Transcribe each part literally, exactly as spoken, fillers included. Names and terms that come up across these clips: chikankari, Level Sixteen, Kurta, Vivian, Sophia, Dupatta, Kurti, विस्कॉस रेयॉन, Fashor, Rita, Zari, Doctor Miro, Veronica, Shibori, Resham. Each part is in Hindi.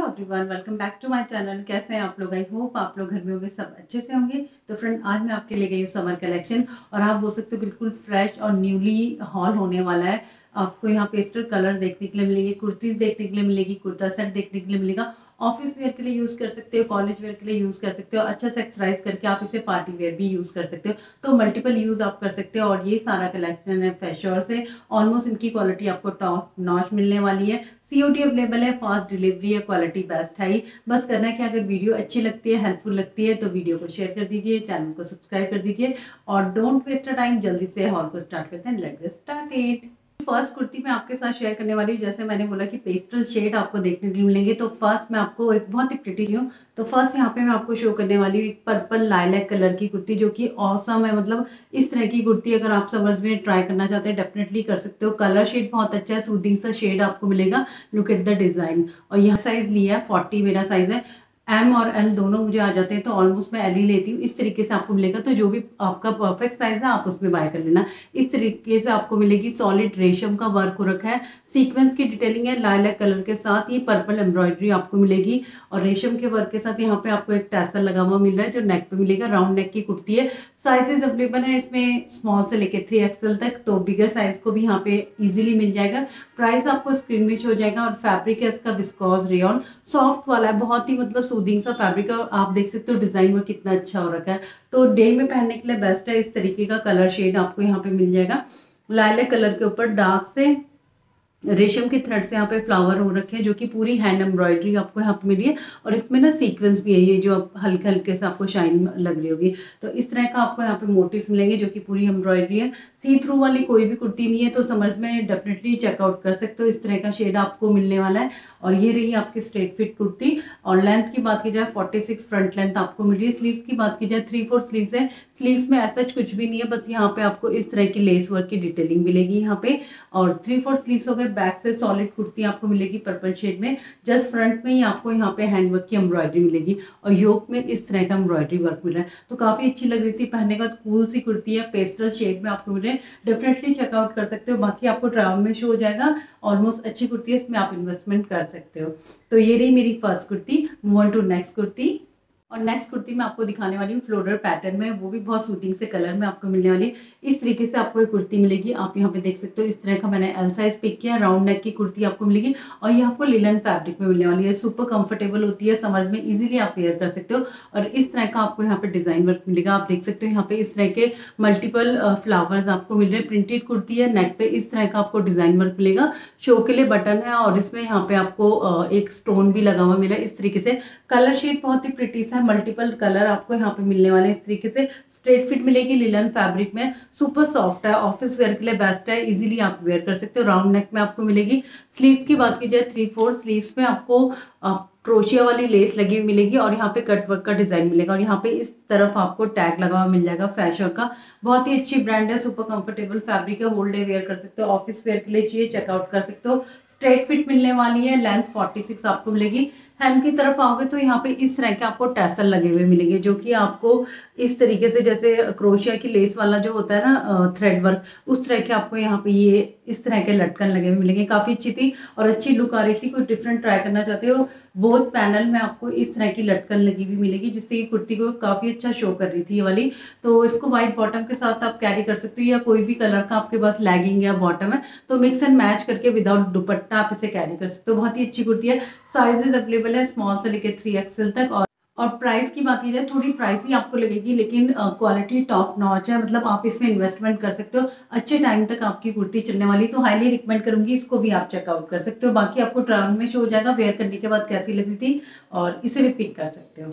Hello everyone, welcome back to my channel. कैसे हैं आप लोग? आई होप आप लोग घर में होंगे, सब अच्छे से होंगे। तो फ्रेंड, आज मैं आपके लिए गई हूँ समर कलेक्शन, और आप बोल सकते हो बिल्कुल फ्रेश और न्यूली हॉल होने वाला है। आपको यहाँ पेस्टल कलर देखने के लिए मिलेंगे, कुर्तीज़ देखने के लिए मिलेगी, कुर्ता सेट देखने के लिए मिलेगा। ऑफिस वेयर के लिए यूज़ कर सकते हो, कॉलेज वेयर के लिए यूज़ कर सकते हो, अच्छा से एक्सरसाइज करके आप इसे पार्टी वेयर भी यूज़ कर सकते हो। तो मल्टीपल यूज़ आप कर सकते हो। और ये सारा कलेक्शन है फैशोर से। ऑलमोस्ट इनकी क्वालिटी आपको टॉप नॉच मिलने वाली है। सीओडी अवेलेबल है, फास्ट डिलीवरी है, क्वालिटी बेस्ट है। बस करना है कि अगर वीडियो अच्छी लगती है, हेल्पफुल लगती है, तो वीडियो को शेयर कर दीजिए, चैनल को सब्सक्राइब कर दीजिए, और डोंट वेस्ट अ टाइम, जल्दी से हॉल को स्टार्ट करते हैं। Let get started. First kurti मैं आपके साथ शेयर करने वाली हूँ। जैसे मैंने बोला कि पेस्टल शेड आपको देखने के लिए मिलेंगे, तो फर्स्ट मैं आपको एक बहुत ही प्रिटी हूँ। तो फर्स्ट यहाँ पे मैं आपको शो करने वाली हूँ एक पर्पल लाइलैक कलर की कुर्ती, जो कि ऑसम है। मतलब इस तरह की कुर्ती अगर आप समर्स में ट्राई करना चाहते हैं, डेफिनेटली कर सकते हो। कलर शेड बहुत अच्छा है, सूदिंग सा शेड आपको मिलेगा। Look at the design. और यह साइज लिया है फोर्टी, मेरा साइज है एम और एल दोनों मुझे आ जाते हैं, तो ऑलमोस्ट मैं एल ही लेती हूँ। इस तरीके से आपको मिलेगा, तो जो भी आपका परफेक्ट साइज है आप उसमें बाय कर लेना। इस तरीके से आपको मिलेगी। सॉलिड रेशम का वर्क हो रखा है, सीक्वेंस की डिटेलिंग है, लाइलैक कलर के साथ ये पर्पल एम्ब्रॉयडरी आपको मिलेगी। और रेशम के वर्क के साथ यहाँ पे आपको एक टैसल लगा हुआ मिल रहा है, जो नेक पे मिलेगा। राउंड नेक की कुर्ती है। साइजेज अवेलेबल है इसमें स्मॉल से लेकर थ्री एक्सएल तक, तो बिगर साइज को भी यहाँ पे इजीली मिल जाएगा। प्राइस आपको स्क्रीन में शो हो जाएगा। और फैब्रिक है इसका विस्कॉस रेयॉन, सॉफ्ट वाला है, बहुत ही मतलब सूदिंग सा फैब्रिक है। आप देख सकते हो डिजाइन में कितना अच्छा हो रखा है, तो डे में पहनने के लिए बेस्ट है। इस तरीके का कलर शेड आपको यहाँ पे मिल जाएगा। लाइलैक कलर के ऊपर डार्क से रेशम के थ्रेड से यहाँ पे फ्लावर हो रखे हैं, जो कि पूरी हैंड एम्ब्रॉयडरी आपको यहाँ पे मिली है। और इसमें ना सीक्वेंस भी है, ये जो आप हल्के हल्के से आपको शाइन लग रही होगी। तो इस तरह का आपको यहाँ पे मोटिव्स मिलेंगे, जो कि पूरी एम्ब्रॉयडरी है। सी थ्रू वाली कोई भी कुर्ती नहीं है, तो समर्स में डेफिनेटली चेकआउट कर सकते हो। इस तरह का शेड आपको मिलने वाला है। और ये रही आपकी स्ट्रेट फिट कुर्ती। और लेंथ की बात की जाए, फोर्टी सिक्स फ्रंट लेंथ आपको मिल रही है। स्लीव्स की बात की जाए, थ्री फोर स्लीव्स है। स्लीव्स में ऐसा कुछ भी नहीं है, बस यहाँ पे आपको इस तरह की लेस वर्क की डिटेलिंग मिलेगी यहाँ पे। और थ्री फोर स्लीव्स हो गए। बैक से सॉलिड कुर्ती आपको मिलेगी पर्पल शेड में। जस्ट फ्रंट में ही आपको यहाँ पे हैंडवर्क की एम्ब्रॉयडरी मिलेगी, और योक में इस तरह का एम्ब्रॉयडरी वर्क मिल रहा है, तो काफी अच्छी लग रही थी। पहनने के बाद कूल सी कुर्ती है, पेस्टल शेड में आपको मिल रही है, डेफिनेटली चेकआउट कर सकते हो। बाकी आपको ट्रायल में शो हो जाएगा। ऑलमोस्ट अच्छी कुर्ती है, इसमें आप इन्वेस्टमेंट कर सकते हो। तो ये रही मेरी first kurti. Move on to next kurti. और नेक्स्ट कुर्ती मैं आपको दिखाने वाली हूँ फ्लोरल पैटर्न में, वो भी बहुत सूथिंग से कलर में आपको मिलने वाली है। इस तरीके से आपको एक कुर्ती मिलेगी। आप यहाँ पे देख सकते हो, इस तरह का मैंने एल साइज पिक किया। राउंड नेक की कुर्ती आपको मिलेगी, और ये आपको लिलन फैब्रिक में मिलने वाली है। सुपर कंफर्टेबल होती है, समर्स में इजीली आप वेयर कर सकते हो। और इस तरह का आपको यहाँ पे डिजाइन वर्क मिलेगा। आप देख सकते हो यहाँ पे इस तरह के मल्टीपल फ्लावर्स आपको मिल रहे हैं। प्रिंटेड कुर्ती है, नेक पे इस तरह का आपको डिजाइन वर्क मिलेगा। शो के लिए बटन है, और इसमें यहाँ पे आपको एक स्टोन भी लगा हुआ मिला। इस तरीके से कलर शेड बहुत ही प्रिटी सा, मल्टीपल कलर आपको यहाँ पे मिलने वाले हैं। इस तरीके से स्ट्रेट फिट मिलेगी, लिलन फैब्रिक में, सुपर सॉफ्ट है, ऑफिस वेयर के लिए बेस्ट है, इजीली आप वेयर कर सकते हो। राउंड नेक में आपको मिलेगी। स्लीव्स की बात की जाए, थ्री फोर स्लीव्स में आपको क्रोशिया वाली लेस लगी हुई मिलेगी, और यहाँ पे कट वर्क का डिजाइन मिलेगा। और यहाँ पे इस तरफ आपको टैग लगा हुआ मिल जाएगा फैशोर का। बहुत ही अच्छी ब्रांड है, सुपर कंफर्टेबल फैब्रिक है, होल डे वेयर कर सकते हो, ऑफिस वेयर के लिए चाहिए चेकआउट कर सकते हो। स्ट्रेट फिट मिलने वाली है। लेंथ फोर्टी सिक्स आपको मिलेगी। हैंड की तरफ आओगे तो यहाँ पे इस तरह के आपको टैसल लगे हुए मिलेंगे, जो कि आपको इस तरीके से जैसे क्रोशिया की लेस वाला जो होता है ना थ्रेड वर्क, उस तरह के आपको यहाँ पे ये इस तरह के लटकन लगे हुए मिलेंगे। काफी अच्छी थी और अच्छी लुक आ रही थी। कुछ डिफरेंट ट्राई करना चाहते हो, बोथ पैनल में आपको इस तरह की लटकन लगी हुई मिलेगी, जिससे ये कुर्ती को काफी अच्छा शो कर रही थी ये वाली। तो इसको व्हाइट बॉटम के साथ आप कैरी कर सकते हो, या कोई भी कलर का आपके पास लैगिंग या बॉटम है तो मिक्स एंड मैच करके विदाउट दुपट्टा आप इसे कैरी कर सकते हो। बहुत ही अच्छी कुर्ती है। साइजेज अवेलेबल है स्मॉल से लेकर थ्री एक्सएल तक। और और प्राइस की बात की जाए, थोड़ी प्राइस ही आपको लगेगी, लेकिन क्वालिटी टॉप नॉच है। मतलब आप इसमें इन्वेस्टमेंट कर सकते हो, अच्छे टाइम तक आपकी कुर्ती चलने वाली, तो हाईली रिकमेंड करूंगी। इसको भी आप चेकआउट कर सकते हो। बाकी आपको ट्रायल में शो हो जाएगा, वेयर करने के बाद कैसी लगी थी, और इसे भी पिक कर सकते हो।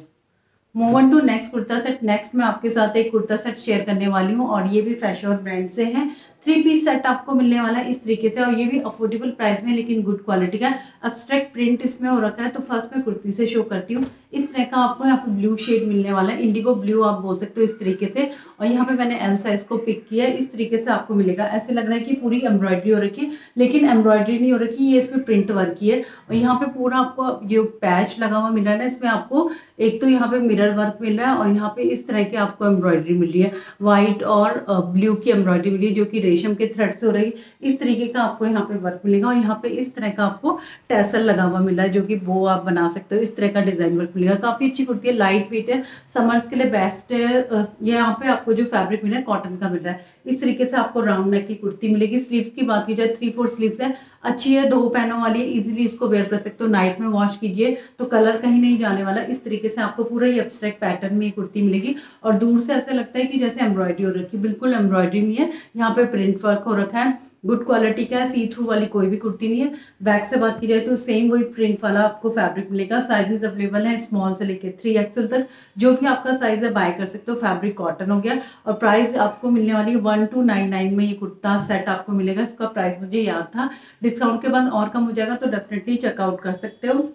Move on to next kurta set. Next मैं आपके साथ एक कुर्ता सेट शेयर करने वाली हूँ, और ये भी फैशोर ब्रांड से है। थ्री पीस सेट आपको मिलने वाला है इस तरीके से, और ये भी अफोर्डेबल प्राइस में, लेकिन गुड क्वालिटी का। एब्स्ट्रैक्ट प्रिंट इसमें हो रखा है। तो फर्स्ट मैं कुर्ती से शो करती हूँ। इस तरह का आपको यहाँ पे ब्लू शेड मिलने वाला है, इंडिगो ब्लू आप बोल सकते हो इस तरीके से। और यहाँ पे मैंने एल साइज को पिक किया है। इस तरीके से आपको मिलेगा। ऐसे लग रहा है कि पूरी एम्ब्रॉयडरी हो रखी है, लेकिन एम्ब्रॉयडरी नहीं हो रखी, ये इसमें प्रिंट वर्क की है। और यहाँ पे पूरा आपको जो पैच लगा हुआ मिल रहा है ना, इसमें आपको एक तो यहाँ पे मिरर वर्क मिल रहा है, और यहाँ पे इस तरह की आपको एम्ब्रॉयडरी मिल रही है। व्हाइट और ब्लू की एम्ब्रॉयडरी मिली है, जो कि रेशम के थ्रेड से हो रही है। इस तरीके का आपको यहाँ पे वर्क मिलेगा और यहाँ पे इस तरह का आपको टैसल लगा हुआ मिला है जो कि वो आप बना सकते हो। इस तरह का डिजाइन वर्क मिलेगा, काफी अच्छी कुर्ती है, लाइट वेट है, समर्स के लिए बेस्ट है। यहाँ पे आपको जो फैब्रिक मिला है कॉटन का मिल रहा है। इस तरीके से आपको राउंड नेक की कुर्ती मिलेगी। स्लीव्स की बात की जाए थ्री फोर स्लीव्स है, अच्छी है, दो पैनों वाली है, इजिली इसको वेयर कर सकते हो। नाइट में वॉश कीजिए तो कलर कहीं नहीं जाने वाला। इस तरीके से आपको पूरा ही एब्स्ट्रैक्ट पैटर्न में कुर्ती मिलेगी और दूर से ऐसा लगता है कि जैसे एम्ब्रॉयडरी हो रखी है, बिल्कुल एम्ब्रॉयडरी नहीं है, यहाँ पे प्रिंट वर्क हो रखा है। गुड क्वालिटी का है, सी थ्रू वाली कोई भी कुर्ती नहीं है। बैक से बात की जाए तो सेम वही प्रिंट वाला आपको फैब्रिक मिलेगा। साइजेस अवेलेबल हैं स्मॉल से लेके थ्री एक्सएल तक, जो भी आपका साइज है बाय कर सकते हो। फैब्रिक कॉटन हो गया और प्राइस आपको मिलने वाली है वन टू नाइन नाइन में ये कुर्ता सेट आपको मिलेगा। इसका प्राइस मुझे याद था, डिस्काउंट के बाद और कम हो जाएगा तो डेफिनेटली चेकआउट कर सकते हो।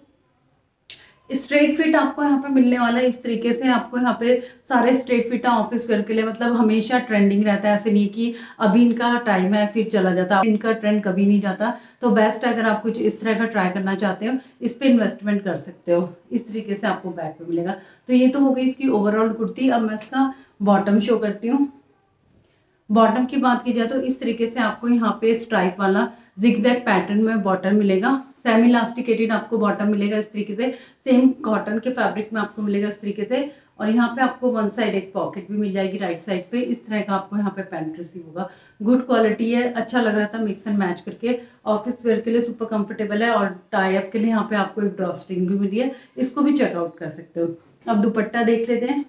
स्ट्रेट फिट आपको यहाँ पे मिलने वाला है। इस तरीके से आपको यहाँ पे सारे स्ट्रेट फिट ऑफिस वेयर के लिए, मतलब हमेशा ट्रेंडिंग रहता है, ऐसे नहीं कि अभी इनका टाइम है फिर चला जाता है, इनका ट्रेंड कभी नहीं जाता। तो बेस्ट अगर आप कुछ इस तरह का ट्राई करना चाहते हो, इस पे इन्वेस्टमेंट कर सकते हो। इस तरीके से आपको बैक पे मिलेगा। तो ये तो हो गई इसकी ओवरऑल कुर्ती। अब मैं इसका बॉटम शो करती हूँ। बॉटम की बात की जाए तो इस तरीके से आपको यहाँ पे स्ट्राइप वाला जिगजैग पैटर्न में बॉटम मिलेगा। सेमी इलास्टिकेटेड आपको बॉटम मिलेगा इस तरीके से, सेम कॉटन के फैब्रिक में आपको मिलेगा इस तरीके से। और यहाँ पे आपको वन साइड एक पॉकेट भी मिल जाएगी राइट साइड पे। इस तरह का आपको यहाँ पे पैंट रिसीव होगा। गुड क्वालिटी है, अच्छा लग रहा था मिक्स एंड मैच करके। ऑफिस वेयर के लिए सुपर कंफर्टेबल है और टाई अप के लिए यहाँ पे आपको एक ड्रॉस्ट्रिंग भी मिली है, इसको भी चेकआउट कर सकते हो। अब दुपट्टा देख लेते हैं।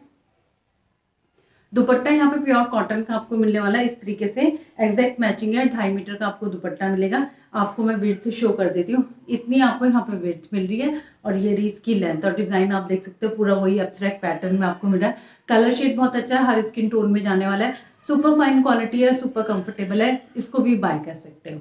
दुपट्टा यहाँ पे प्योर कॉटन का आपको मिलने वाला है। इस तरीके से एग्जैक्ट मैचिंग है, ढाई मीटर का आपको दुपट्टा मिलेगा। आपको मैं विड्थ शो कर देती हूँ। इतनी आपको यहाँ पे विड्थ मिल रही है और ये रही इसकी लेंथ और डिजाइन आप देख सकते हो, पूरा वही एब्स्ट्रैक्ट पैटर्न में आपको मिल रहा है। कलर शेड बहुत अच्छा है, हर स्किन टोन में जाने वाला है। सुपर फाइन क्वालिटी है, सुपर कंफर्टेबल है, इसको भी बाय कर सकते हो।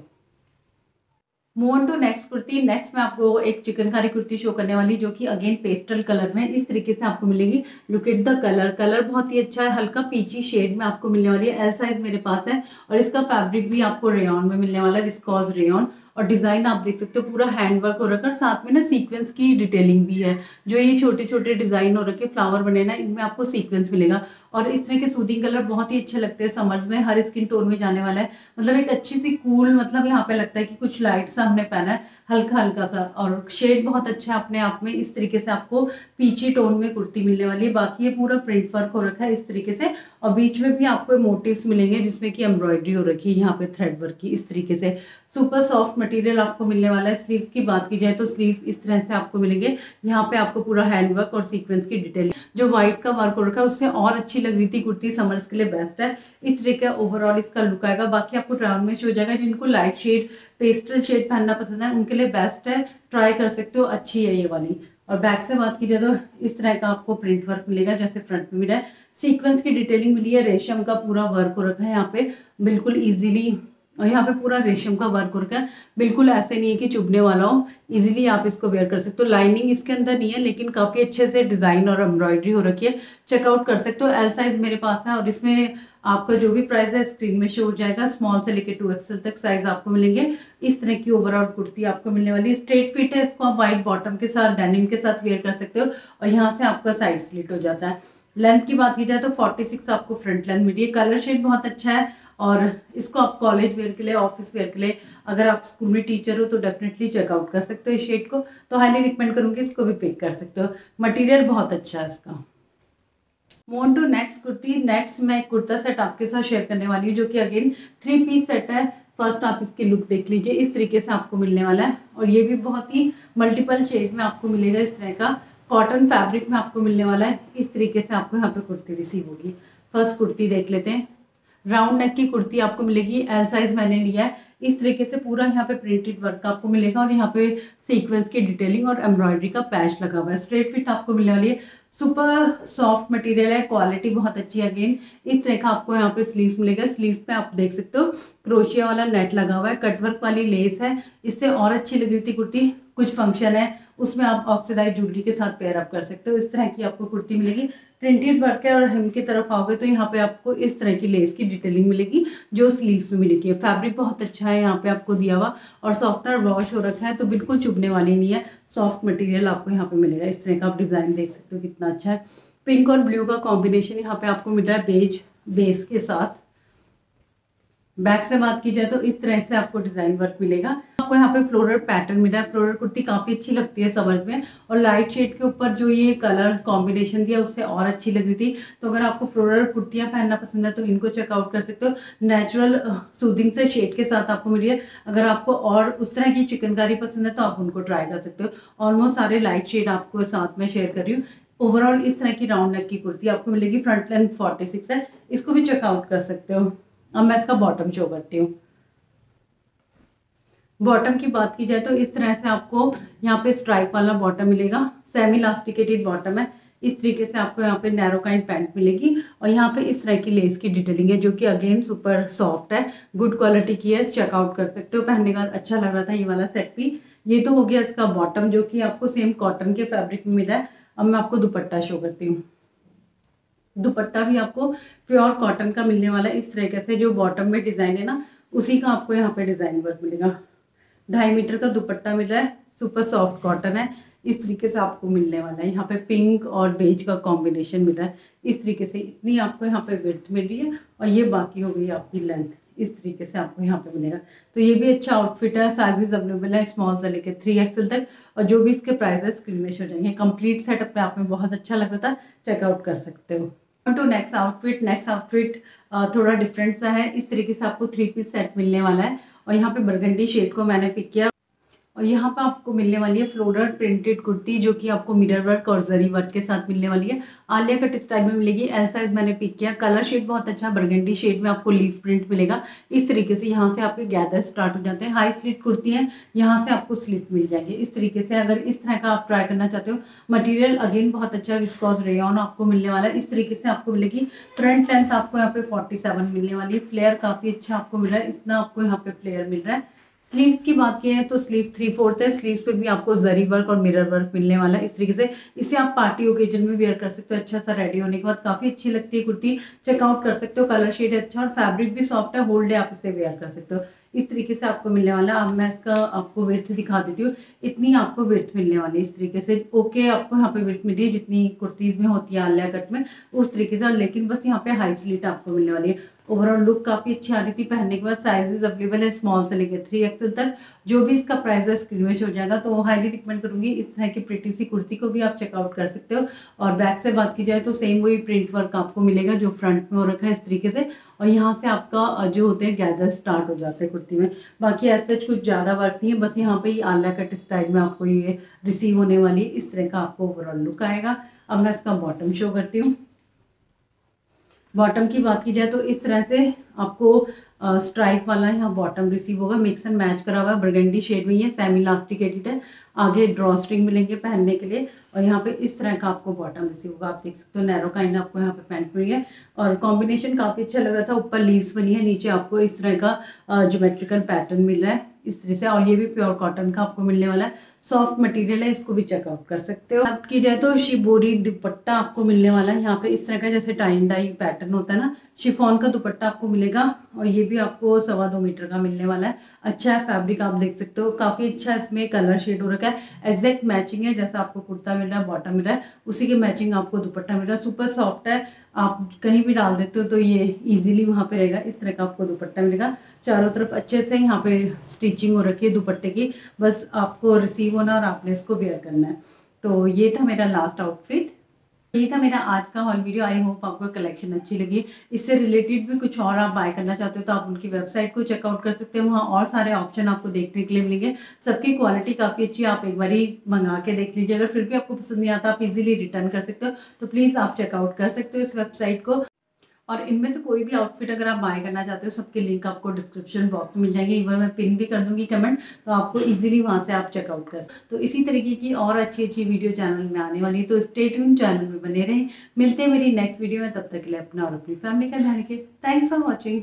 मोन टू नेक्स्ट कुर्ती। नेक्स्ट मैं आपको एक चिकनकारी कुर्ती शो करने वाली, जो कि अगेन पेस्टल कलर में इस तरीके से आपको मिलेगी। Look at the colour, colour बहुत ही अच्छा है, हल्का पीची शेड में आपको मिलने वाली है। एल साइज मेरे पास है और इसका फैब्रिक भी आपको रेयॉन में मिलने वाला है, विस्कॉस रेयॉन। और डिजाइन आप देख सकते हो, पूरा हैंडवर्क हो रखा है, साथ में ना सीक्वेंस की डिटेलिंग भी है। जो ये छोटे छोटे डिजाइन हो रखे फ्लावर बने ना, इनमें आपको सीक्वेंस मिलेगा। और इस तरह के सूदिंग कलर बहुत ही अच्छे लगते हैं, समर्स में हर स्किन टोन में जाने वाला है। मतलब एक अच्छी सी कूल, मतलब यहाँ पे लगता है कि कुछ लाइट सा हमने पहना है, हल्का हल्का सा, और शेड बहुत अच्छा है अपने आप में। इस तरीके से आपको पीछे टोन में कुर्ती मिलने वाली है। बाकी ये पूरा प्रिंट वर्क हो रखा है इस तरीके से और बीच में भी आपको मोटिव्स मिलेंगे जिसमें कि एम्ब्रॉयडरी हो रखी है यहाँ पे थ्रेड वर्क की। इस तरीके से सुपर सॉफ्ट मटेरियल आपको मिलने वाला है। स्लीव्स की बात की जाए तो स्लीव्स इस तरह से आपको मिलेंगे। यहाँ पे आपको पूरा हैंडवर्क और सीक्वेंस की डिटेल, जो व्हाइट का वर्क हो रखा है उससे और अच्छी लग रही थी कुर्ती, समर्स के लिए बेस्ट है। इस तरीके का ओवरऑल इसका लुक आएगा। बाकी आपको ट्राउन में शो हो जाएगा। जिनको लाइट शेड, पेस्टल शेड पहनना पसंद है उनके लिए बेस्ट है, ट्राई कर सकते हो, अच्छी है ये वाली। और बैक से बात की जाए तो इस तरह का आपको प्रिंट वर्क मिलेगा जैसे फ्रंट में मिला है। सीक्वेंस की डिटेलिंग मिली है, रेशम का पूरा वर्क हो रखा है यहाँ पे बिल्कुल ईजिली। और यहाँ पे पूरा रेशम का वर्क हो रखा है, बिल्कुल ऐसे नहीं है कि चुभने वाला हो, इजीली आप इसको वेयर कर सकते हो। लाइनिंग इसके अंदर नहीं है लेकिन काफी अच्छे से डिजाइन और एम्ब्रॉयडरी हो रखी है, चेकआउट कर सकते हो। एल साइज मेरे पास है और इसमें आपका जो भी प्राइस है स्क्रीन में शो हो जाएगा। स्मॉल से लेके टू एक्सएल तक साइज आपको मिलेंगे। इस तरह की ओवरऑल कुर्ती आपको मिलने वाली है। स्ट्रेट फिट है, इसको आप व्हाइट बॉटम के साथ, डेनिम के साथ वेयर कर सकते हो और यहाँ से आपका साइड स्लिट हो जाता है। लेंथ की बात की जाए तो फोर्टी सिक्स आपको फ्रंट लेंथ मिली है। कलर शेड बहुत अच्छा है और इसको आप कॉलेज वेयर के लिए, ऑफिस वेयर के लिए, अगर आप स्कूल में टीचर हो तो डेफिनेटली चेकआउट कर सकते हो। इस शेड को तो हाईली रिकमेंड करूंगी, इसको भी पिक कर सकते हो। मटेरियल बहुत अच्छा है इसका। मोन टू नेक्स्ट कुर्ती। नेक्स्ट मैं एक कुर्ता सेट आपके साथ शेयर करने वाली हूँ जो कि अगेन थ्री पीस सेट है। फर्स्ट आप इसकी लुक देख लीजिए, इस तरीके से आपको मिलने वाला है और ये भी बहुत ही मल्टीपल शेड में आपको मिलेगा। इस तरह का कॉटन फैब्रिक में आपको मिलने वाला है। इस तरीके से आपको यहाँ पे कुर्ती रिसीव होगी। फर्स्ट कुर्ती देख लेते हैं। राउंड नेक की कुर्ती आपको मिलेगी। एल साइज मैंने लिया है। इस तरीके से पूरा यहाँ पे प्रिंटेड वर्क आपको मिलेगा और यहाँ पे सीक्वेंस की डिटेलिंग और एम्ब्रॉयडरी का पैच लगा हुआ है। स्ट्रेट फिट आपको मिलने वाली है। सुपर सॉफ्ट मटेरियल है, क्वालिटी बहुत अच्छी है। अगेन इस तरह का आपको यहाँ पे स्लीव्स मिलेगा। स्लीव्स पे आप देख सकते हो क्रोशिया वाला नेट लगा हुआ है, कटवर्क वाली लेस है, इससे और अच्छी लग रही थी कुर्ती। कुछ फंक्शन है उसमें आप ऑक्सीडाइज ज्वेलरी के साथ पेयर अप कर सकते हो। इस तरह की आपको कुर्ती मिलेगी। प्रिंटेड वर्क है और हेम की तरफ आओगे तो यहाँ पे आपको इस तरह की लेस की डिटेलिंग मिलेगी जो स्लीव्स में मिलेगी है। फैब्रिक बहुत अच्छा है यहाँ पे आपको दिया हुआ और सॉफ्टनर वॉश हो रखा है तो बिल्कुल चुभने वाली नहीं है। सॉफ्ट मटेरियल आपको यहाँ पे मिलेगा। इस तरह का आप डिजाइन देख सकते हो कितना अच्छा है। पिंक और ब्लू का कॉम्बिनेशन यहाँ पे आपको मिल रहा है बेज बेस के साथ। बैक से बात की जाए तो इस तरह से आपको डिजाइन वर्क मिलेगा। आपको यहाँ पे फ्लोरल पैटर्न मिला है। फ्लोरल कुर्ती काफी अच्छी लगती है समझ में, और लाइट शेड के ऊपर जो ये कलर कॉम्बिनेशन दिया उससे और अच्छी लग रही थी। तो अगर आपको फ्लोरल कुर्तियाँ पहनना पसंद है तो इनको चेकआउट कर सकते हो। नेचुरल सूदिंग से शेड के साथ आपको मिली है। अगर आपको और उस तरह की चिकनकारी पसंद है तो आप उनको ट्राई कर सकते हो। ऑलमोस्ट सारे लाइट शेड आपको साथ में शेयर कर रही हूँ। ओवरऑल इस तरह की राउंड नेक की कुर्ती आपको मिलेगी। फ्रंट लेंथ फोर्टी सिक्स है, इसको भी चेकआउट कर सकते हो। अब मैं इसका बॉटम शो करती हूँ। बॉटम की बात की जाए तो इस तरह से आपको यहाँ पे स्ट्राइप वाला बॉटम मिलेगा। सेमी इलास्टिकेटेड बॉटम है। इस तरीके से आपको यहाँ पे नैरो काइंड पैंट मिलेगी और यहाँ पे इस तरह की लेस की डिटेलिंग है जो कि अगेन सुपर सॉफ्ट है, गुड क्वालिटी की है। चेकआउट कर सकते हो। पहनने का अच्छा लग रहा था ये वाला सेट भी। ये तो हो गया इसका बॉटम जो कि आपको सेम कॉटन के फैब्रिक में मिला है। अब मैं आपको दुपट्टा शो करती हूँ। दुपट्टा भी आपको प्योर कॉटन का मिलने वाला है। इस तरीके से जो बॉटम में डिजाइन है ना उसी का आपको यहाँ पे डिजाइन वर्क मिलेगा। ढाई मीटर का दुपट्टा मिल रहा है। सुपर सॉफ्ट कॉटन है। इस तरीके से आपको मिलने वाला है। यहाँ पे पिंक और बेज का कॉम्बिनेशन मिल रहा है। इस तरीके से इतनी आपको यहाँ पे विड्थ मिल रही है और ये बाकी हो गई आपकी लेंथ। इस तरीके से आपको यहाँ पे मिलेगा। तो ये भी अच्छा आउटफिट है। साइजेस अवेलेबल है स्मॉल से लेकर थ्री एक्सएल तक, और जो भी इसके प्राइस है स्क्रीन में शो हो जाएंगे। कंप्लीट सेट अपने आप में बहुत अच्छा लग रहा था, चेकआउट कर सकते हो। तो नेक्स्ट आउटफिट नेक्स्ट आउटफिट थोड़ा डिफरेंट सा है। इस तरीके से आपको थ्री पीस सेट मिलने वाला है और यहाँ पे बरगंडी शेड को मैंने पिक किया। और यहाँ पे आपको मिलने वाली है फ्लोरल प्रिंटेड कुर्ती जो कि आपको मिरर वर्क और जरी वर्क के साथ मिलने वाली है। आलिया कट स्टाइल में मिलेगी। एल साइज मैंने पिक किया। कलर शेड बहुत अच्छा है। बरगंडी शेड में आपको लीफ प्रिंट मिलेगा। इस तरीके से यहाँ से आपके गैदर स्टार्ट हो जाते हैं। हाई स्लिट कुर्ती है, यहाँ से आपको स्लिट मिल जाएगी। इस तरीके से अगर इस तरह का आप ट्राई करना चाहते हो। मटीरियल अगेन बहुत अच्छा है। विस्कॉस रेयॉन आपको मिलने वाला है। इस तरीके से आपको मिलेगी। फ्रंट लेंथ आपको यहाँ पे फोर्टी सेवन मिलने वाली है। फ्लेयर काफी अच्छा आपको मिल रहा है। इतना आपको यहाँ पे फ्लेयर मिल रहा है। स्लीव्स की बात की है तो स्लीव्स थ्री फोर्थ है। स्लीव्स पे भी आपको जरी वर्क और मिरर वर्क मिलने वाला है। इस तरीके से इसे आप पार्टी ओकेजन में वेयर कर सकते हो। अच्छा सा रेडी होने के बाद काफी अच्छी लगती है कुर्ती। चेकआउट कर सकते हो। कलर शेड अच्छा और फैब्रिक भी सॉफ्ट है। होल डे आप इसे वेयर कर सकते हो। इस तरीके से आपको मिलने वाला। अब मैं इसका आपको विड्थ दिखा देती हूँ। इतनी आपको विड्थ मिलने वाली है। इस तरीके से ओके आपको यहाँ पे विड्थ मिली है जितनी कुर्तीज में होती है आलिया कट में उस तरीके से, लेकिन बस यहाँ पे हाई स्लीट आपको मिलने वाली है। ओवरऑल लुक काफी अच्छी आ रही थी पहनने के बाद। साइजेस अवेलेबल है स्मॉल से लेकर थ्री एक्सएल तक। जो भी इसका प्राइस है स्क्रीन में शो हो जाएगा। तो हाईली रिकमेंड करूंगी। इस तरह की प्रिटी सी कुर्ती को भी आप चेकआउट कर सकते हो। और बैक से बात की जाए तो सेम वही प्रिंट वर्क आपको मिलेगा जो फ्रंट में हो रखा है। इस तरीके से और यहाँ से आपका जो होते हैं गैदर स्टार्ट हो जाते हैं कुर्ती में। बाकी ऐसा कुछ ज्यादा वर्क नहीं है। बस यहाँ पे आलिया कट स्टाइल में आपको ये रिसीव होने वाली। इस तरह का आपको ओवरऑल लुक आएगा। अब मैं इसका बॉटम शो करती हूँ। बॉटम की बात की जाए तो इस तरह से आपको स्ट्राइप वाला यहाँ बॉटम रिसीव होगा। मिक्स एंड मैच करा हुआ है। बरगंडी शेड में ये सेमी इलास्टिकेटेड है। आगे ड्रॉ स्ट्रिंग मिलेंगे पहनने के लिए। और यहाँ पे इस तरह का आपको बॉटम रिसीव होगा। आप देख सकते हो नैरो काइंड आपको यहाँ पे पैंट मिली है और कॉम्बिनेशन काफ़ी अच्छा लग रहा था। ऊपर लीव्स बनी है, नीचे आपको इस तरह का ज्योमेट्रिकल पैटर्न मिल रहा है। इस तरह से, और ये भी प्योर कॉटन का आपको मिलने वाला है। सॉफ्ट मटेरियल है, इसको भी चेकआउट कर सकते हो। बात की जाए तो शिबोरी दुपट्टा आपको मिलने वाला है। यहाँ पे इस तरह का जैसे टाई एंड डाई पैटर्न होता है ना, शिफॉन का दुपट्टा आपको मिलेगा। और ये भी आपको सवा दो मीटर का मिलने वाला है। अच्छा है फैब्रिक, आप देख सकते हो। काफी अच्छा इसमें कलर शेड हो रखा है। एग्जैक्ट मैचिंग है। जैसा आपको कुर्ता मिल रहा है, बॉटम मिल रहा है, उसी के मैचिंग आपको दुपट्टा मिल रहा है। सुपर सॉफ्ट है। आप कहीं भी डाल देते हो तो ये इजीली वहाँ पे रहेगा। इस तरह का आपको दुपट्टा मिलेगा। चारों तरफ अच्छे से यहाँ पे स्टिचिंग हो रखी है दुपट्टे की। बस आपको रिसीव होना और आपने इसको वेयर करना है। तो ये था मेरा लास्ट आउटफिट। ये था मेरा आज का हॉल वीडियो। आई होप आपको कलेक्शन अच्छी लगी। इससे रिलेटेड भी कुछ और आप बाय करना चाहते हो तो आप उनकी वेबसाइट को चेकआउट कर सकते हो। वहाँ और सारे ऑप्शन आपको देखने के लिए मिलेंगे। सबकी क्वालिटी काफ़ी अच्छी है। आप एक बार ही मंगा के देख लीजिए। अगर फिर भी आपको पसंद नहीं आता आप इजीली रिटर्न कर सकते हो। तो प्लीज़ आप चेकआउट कर सकते हो इस वेबसाइट को। और इनमें से कोई भी आउटफिट अगर आप बाय करना चाहते हो सबके लिंक आपको डिस्क्रिप्शन बॉक्स में मिल जाएंगे। इवन मैं पिन भी कर दूंगी कमेंट, तो आपको इजीली वहां से आप चेकआउट कर सकते हो। तो इसी तरीके की और अच्छी अच्छी वीडियो चैनल में आने वाली है। तो स्टे ट्यून, चैनल में बने रहें। मिलते हैं मेरी नेक्स्ट वीडियो में। तब तक के लिए अपना और अपनी फैमिली का ध्यान रखें। Thanks for watching.